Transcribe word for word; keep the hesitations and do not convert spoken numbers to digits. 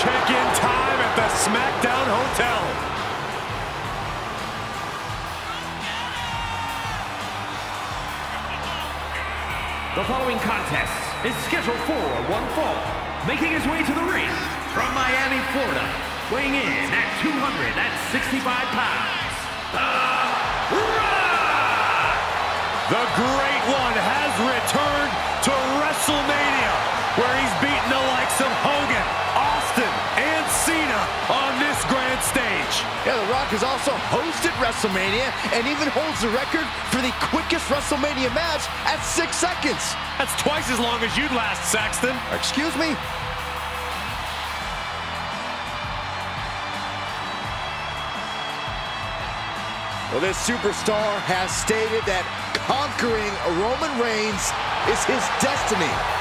Check-in time at the SmackDown Hotel. The following contest is scheduled for one fall, making his way to the ring from Miami, Florida, weighing in at two hundred sixty-five pounds, The Rock! The Great One has returned to WrestleMania, where he's beaten the likes of Hogan, and Cena on this grand stage. Yeah, The Rock has also hosted WrestleMania and even holds the record for the quickest WrestleMania match at six seconds. That's twice as long as you'd last, Saxton. Excuse me? Well, this superstar has stated that conquering Roman Reigns is his destiny.